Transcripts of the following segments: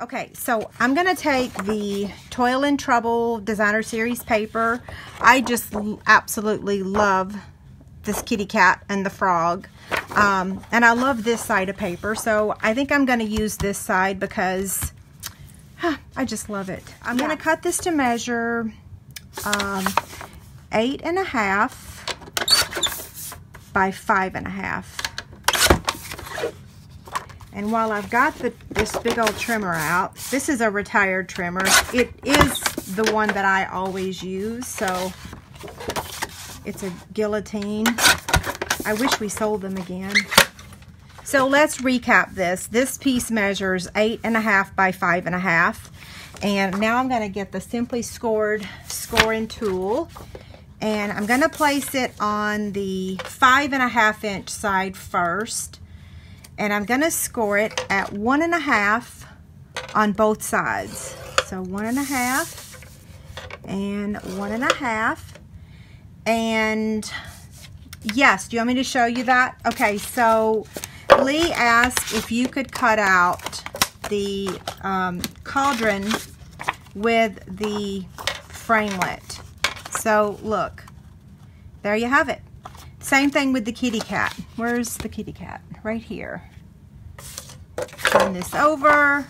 Okay, so I'm going to take the Toil and Trouble Designer Series paper. I just absolutely love this kitty cat and the frog. And I love this side of paper, so I think I'm going to use this side because I just love it. I'm going to cut this to measure 8.5 by 5.5. And while I've got this big old trimmer out, this is a retired trimmer. It is the one that I always use, so it's a guillotine. I wish we sold them again. So let's recap this. This piece measures 8.5 by 5.5. And now I'm gonna get the Simply Scored scoring tool, and I'm gonna place it on the 5.5 inch side first. And I'm gonna score it at 1.5 on both sides. So 1.5 and 1.5. And yes, do you want me to show you that? Okay, so Lee asked if you could cut out the cauldron with the framelit. So look, there you have it. Same thing with the kitty cat. Where's the kitty cat? Right here. Turn this over,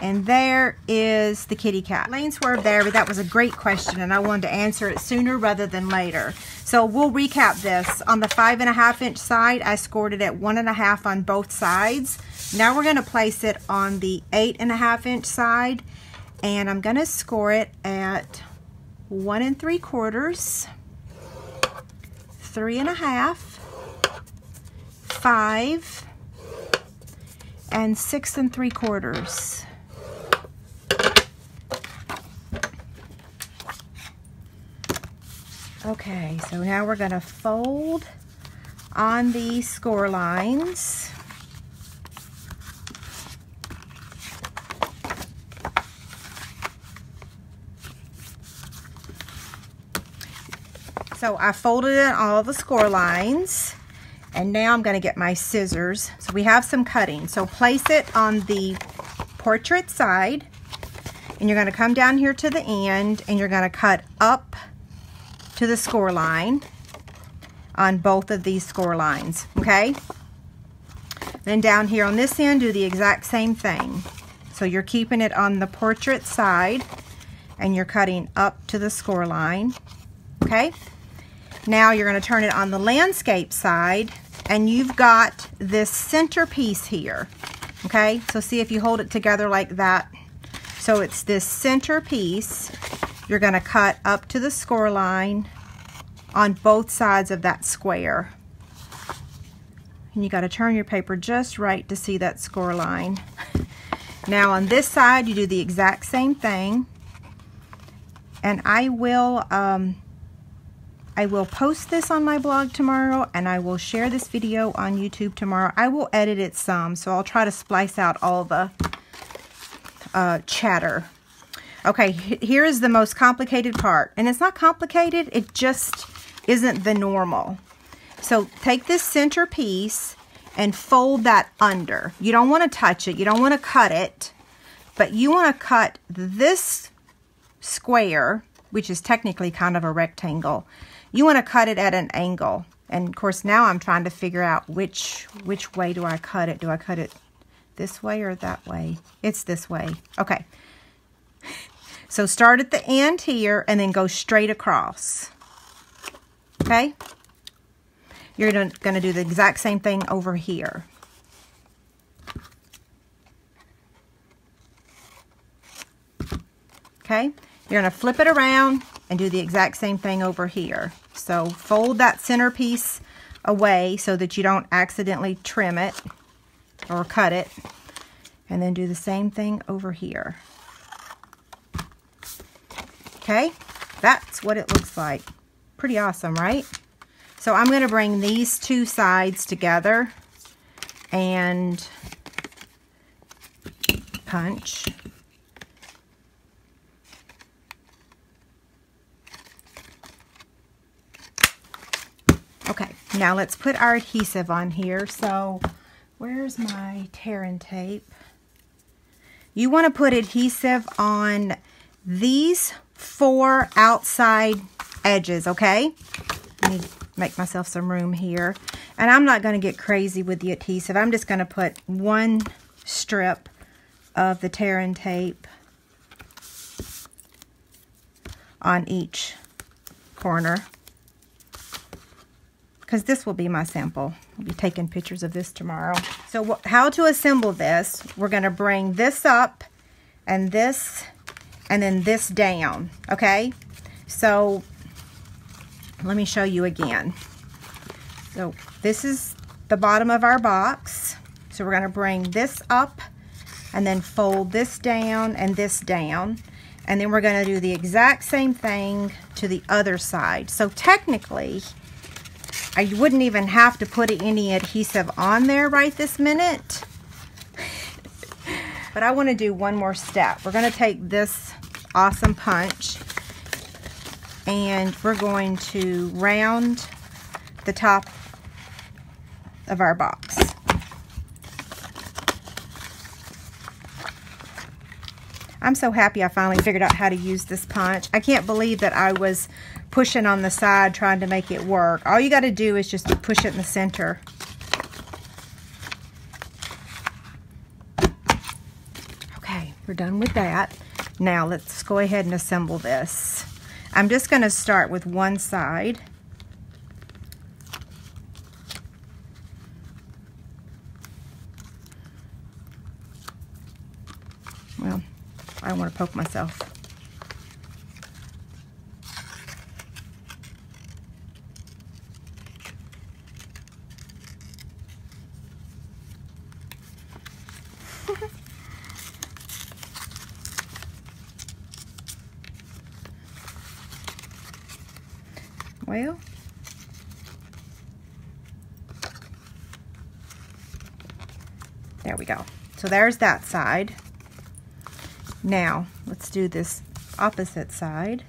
and there is the kitty cat. Lane swerved there, but that was a great question, and I wanted to answer it sooner rather than later. So we'll recap this. On the 5.5 inch side, I scored it at 1.5 on both sides. Now we're gonna place it on the 8.5 inch side, and I'm gonna score it at 1.75, 3.5, 5, and 6.75. Okay, so now we're going to fold on the score lines. So I folded in all the score lines, and now I'm going to get my scissors. So we have some cutting. So place it on the portrait side, and you're going to come down here to the end, and you're going to cut up to the score line on both of these score lines, okay? Then down here on this end, do the exact same thing. So you're keeping it on the portrait side, and you're cutting up to the score line, okay? Now you're going to turn it on the landscape side, and you've got this center piece here, okay? So see if you hold it together like that. So it's this center piece. You're going to cut up to the score line on both sides of that square. And you got to turn your paper just right to see that score line. Now on this side, you do the exact same thing. And I will post this on my blog tomorrow, and I will share this video on YouTube tomorrow. I will edit it some, so I'll try to splice out all the chatter. Okay, here is the most complicated part, and it's not complicated, it just isn't the normal. So take this center piece and fold that under. You don't want to touch it, you don't want to cut it, but you want to cut this square, which is technically kind of a rectangle. You want to cut it at an angle. And of course now I'm trying to figure out which way do I cut it? Do I cut it this way or that way? It's this way. Okay. So start at the end here and then go straight across. Okay? You're going to do the exact same thing over here. Okay? You're going to flip it around and do the exact same thing over here. So fold that center piece away so that you don't accidentally trim it or cut it. And then do the same thing over here. Okay, that's what it looks like. Pretty awesome, right? So I'm going to bring these two sides together and punch. Okay, now let's put our adhesive on here. So where's my Tear and Tape? you want to put adhesive on these four outside edges, okay? Let me make myself some room here. And I'm not going to get crazy with the adhesive. I'm just going to put one strip of the Tear and Tape on each corner, because this will be my sample. I'll be taking pictures of this tomorrow. So how to assemble this, we're going to bring this up and this and then this down, okay? So let me show you again. So this is the bottom of our box. So we're going to bring this up and then fold this down and this down. And then we're going to do the exact same thing to the other side. So technically, I wouldn't even have to put any adhesive on there right this minute. But I want to do one more step. We're going to take this awesome punch and we're going to round the top of our box. I'm so happy I finally figured out how to use this punch. I can't believe that I was pushing on the side trying to make it work. All you got to do is just push it in the center. Okay, we're done with that. Now let's go ahead and assemble this. I'm just going to start with one side. Well, I don't want to poke myself. Well, there we go. So there's that side. Now, let's do this opposite side.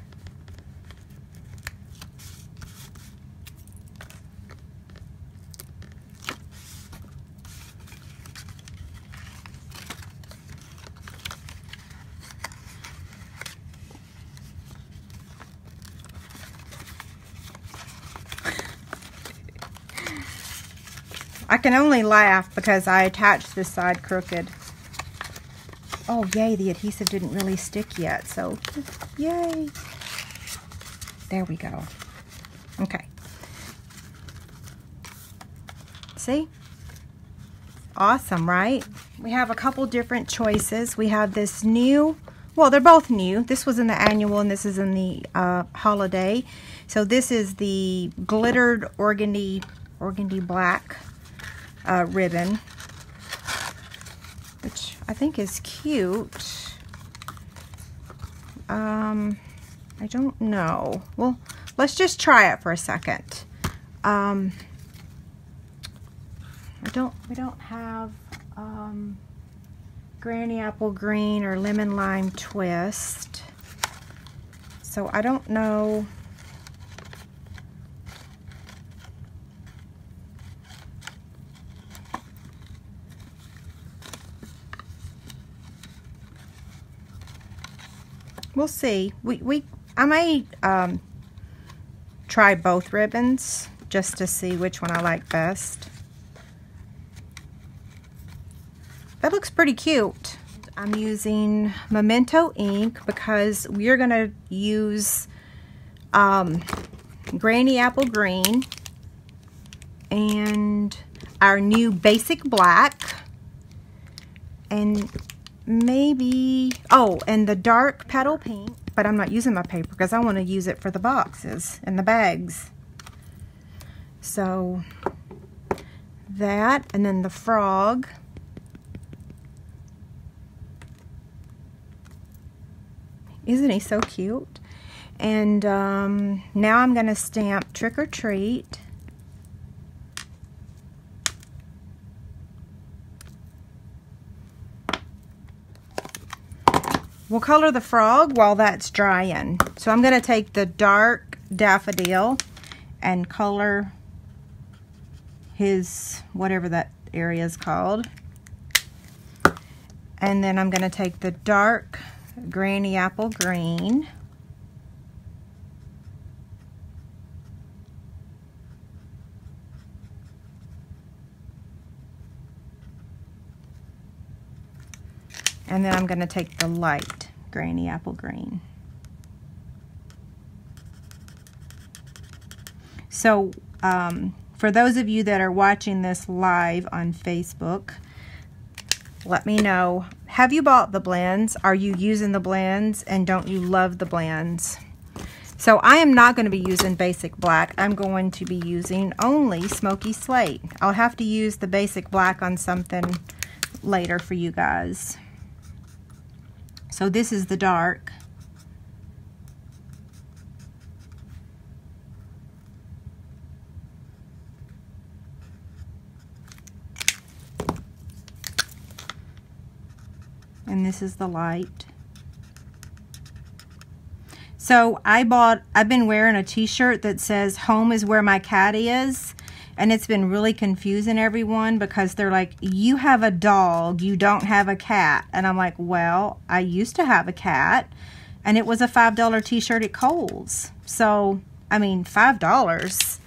I can only laugh because I attached this side crooked. Oh, yay, the adhesive didn't really stick yet, so yay. There we go. Okay. See? Awesome, right? We have a couple different choices. We have this new, well, they're both new. This was in the annual and this is in the holiday. So this is the glittered organdy black ribbon, which I think is cute. I don't know. Well, let's just try it for a second. We don't have Granny Apple Green or Lemon Lime Twist, so I don't know. We'll see. I may try both ribbons just to see which one I like best. That looks pretty cute. I'm using Memento Ink because we're going to use Granny Apple Green and our new Basic Black, and maybe, oh, and the dark petal pink, but I'm not using my paper because I want to use it for the boxes and the bags. So that, and then the frog. Isn't he so cute? And now I'm going to stamp Trick or Treat. We'll color the frog while that's drying. So I'm going to take the dark daffodil and color his, whatever that area is called. And then I'm going to take the dark Granny Apple Green. And then I'm going to take the light Granny Apple Green. So for those of you that are watching this live on Facebook, let me know, have you bought the blends? Are you using the blends? And don't you love the blends? So I am not going to be using Basic Black. I'm going to be using only Smoky Slate. I'll have to use the Basic Black on something later for you guys. So this is the dark. And this is the light. So I've been wearing a t-shirt that says home is where my cat is, and it's been really confusing everyone because they're like, you have a dog, you don't have a cat. And I'm like, well, I used to have a cat, and it was a $5 t-shirt at Kohl's. So, I mean, $5.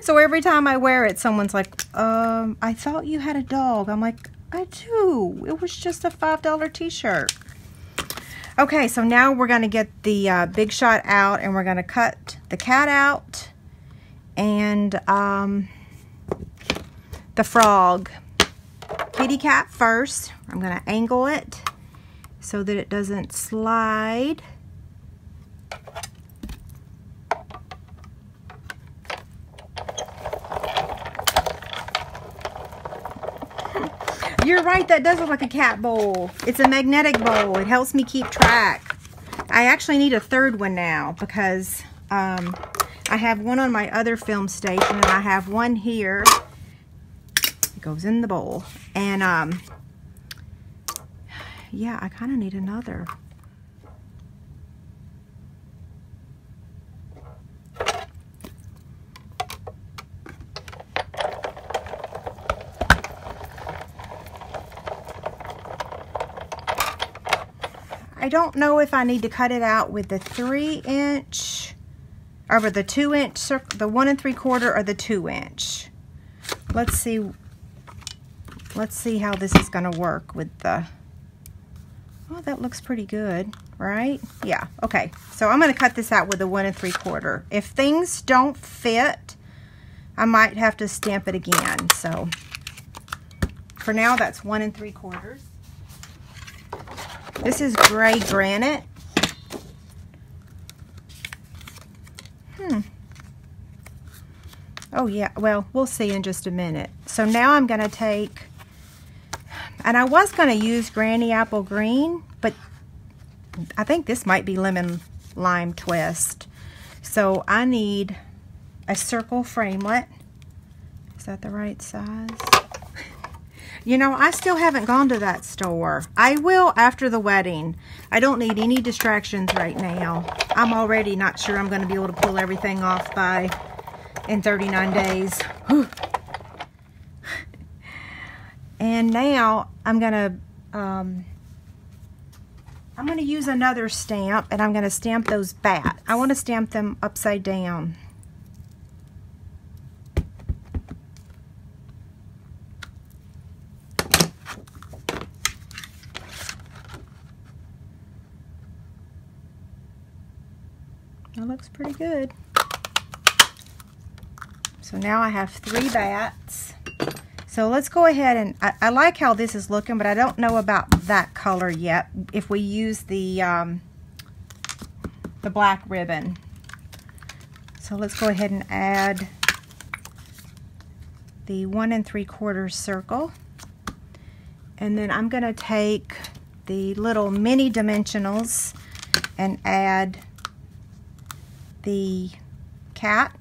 So every time I wear it, someone's like, I thought you had a dog. I'm like, I do. It was just a $5 t-shirt. Okay, so now we're going to get the Big Shot out, and we're going to cut the cat out and the frog. Kitty cat first. I'm going to angle it so that it doesn't slide. You're right, that does look like a cat bowl. It's a magnetic bowl. It helps me keep track. I actually need a third one now because I have one on my other film station, and I have one here. It goes in the bowl. And yeah, I kind of need another. I don't know if I need to cut it out with the 3-inch or with the 2-inch circle, the 1 3/4 or the 2-inch. Let's see how this is going to work with the, oh, that looks pretty good, right? Yeah, okay. So I'm going to cut this out with the 1 3/4. If things don't fit, I might have to stamp it again. So for now, that's 1 3/4. This is gray granite. Oh yeah, well, we'll see in just a minute. So now I'm gonna take, and I was gonna use Granny Apple Green, but I think this might be Lemon Lime Twist. So I need a circle framelit. Is that the right size? You know, I still haven't gone to that store. I will after the wedding. I don't need any distractions right now. I'm already not sure I'm going to be able to pull everything off by in 39 days. Whew. And now I'm going to use another stamp, and I'm going to stamp those bats. I want to stamp them upside down. That looks pretty good. So now I have 3 bats. So let's go ahead and, I like how this is looking, but I don't know about that color yet. If we use the black ribbon. So let's go ahead and add the 1 3/4 circle. And then I'm gonna take the little mini dimensionals and add the cat.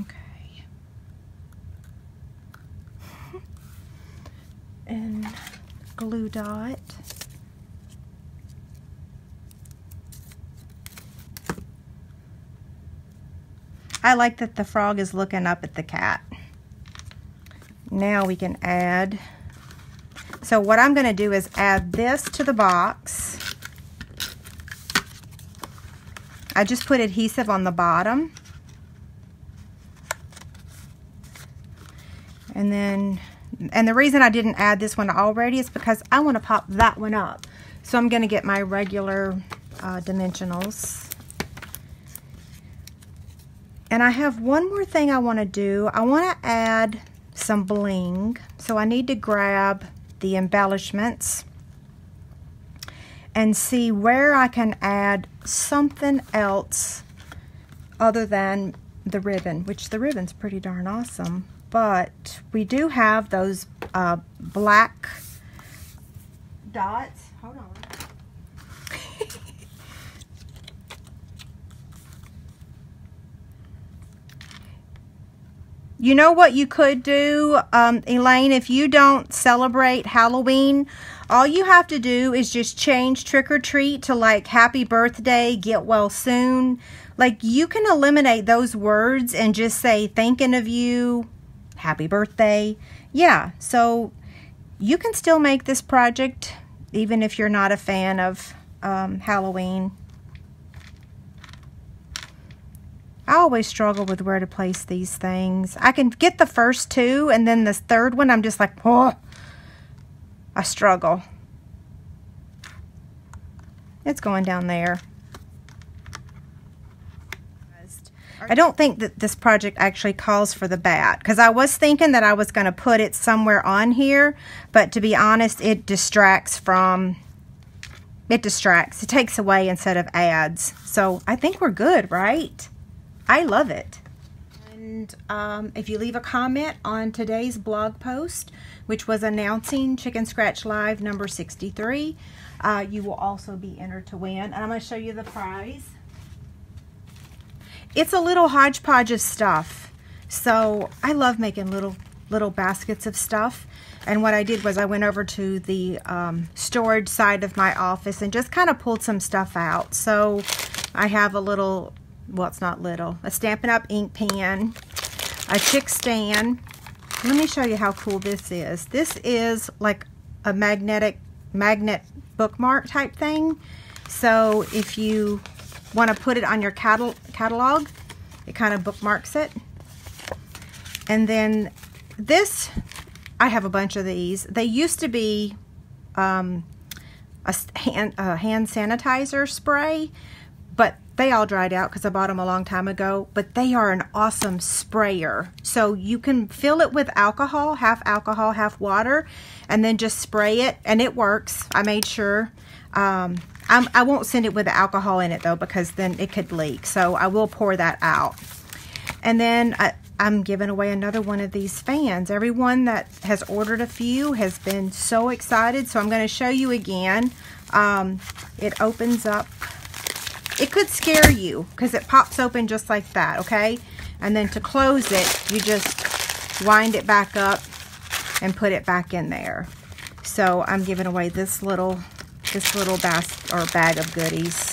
Okay. And glue dot. I like that the frog is looking up at the cat. Now we can add. So what I'm going to do is add this to the box. I just put adhesive on the bottom. And then, and the reason I didn't add this one already is because I want to pop that one up. So I'm going to get my regular dimensionals. And I have one more thing I want to do. I want to add some bling. So I need to grab the embellishments and see where I can add something else other than the ribbon, which the ribbon's pretty darn awesome. But we do have those black dots. Hold on. You know what you could do, Elaine, if you don't celebrate Halloween, all you have to do is just change trick or treat to like happy birthday, get well soon. Like you can eliminate those words and just say thinking of you, happy birthday. Yeah, so you can still make this project even if you're not a fan of Halloween. I always struggle with where to place these things. I can get the first two, and then this third one, I'm just like, oh, I struggle. It's going down there. I don't think that this project actually calls for the bat, because I was thinking that I was going to put it somewhere on here, but to be honest, it distracts from... It distracts. It takes away instead of adds. So I think we're good, right? I love it. And if you leave a comment on today's blog post, which was announcing Chicken Scratch Live number 63, you will also be entered to win. And I'm going to show you the prize. It's a little hodgepodge of stuff. So I love making little baskets of stuff. And what I did was I went over to the storage side of my office and just kind of pulled some stuff out. So I have a little... Well, it's not little. A Stampin' Up! Ink pen, a chick stand. Let me show you how cool this is. This is like a magnet bookmark type thing. So if you want to put it on your catalog, it kind of bookmarks it. And then this, I have a bunch of these. They used to be a hand sanitizer spray, but they all dried out because I bought them a long time ago, but they are an awesome sprayer. So you can fill it with alcohol, half water, and then just spray it, and it works. I made sure. I won't send it with the alcohol in it, though, because then it could leak. So I will pour that out. And then I'm giving away another one of these fans. Everyone that has ordered a few has been so excited. So I'm going to show you again. It opens up. It could scare you because it pops open just like that, okay? And then to close it, you just wind it back up and put it back in there. So I'm giving away this little bag of goodies.